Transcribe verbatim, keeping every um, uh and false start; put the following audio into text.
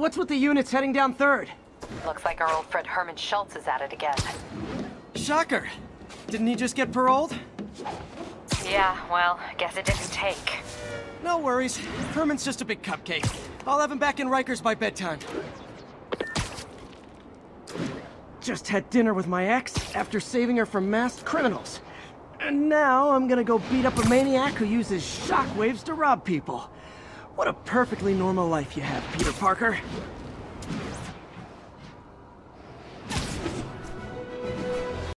What's with the units heading down third? Looks like our old friend Herman Schultz is at it again. Shocker! Didn't he just get paroled? Yeah, well, guess it didn't take. No worries. Herman's just a big cupcake. I'll have him back in Rikers by bedtime. Just had dinner with my ex after saving her from masked criminals. And now I'm gonna go beat up a maniac who uses shockwaves to rob people. What a perfectly normal life you have, Peter Parker.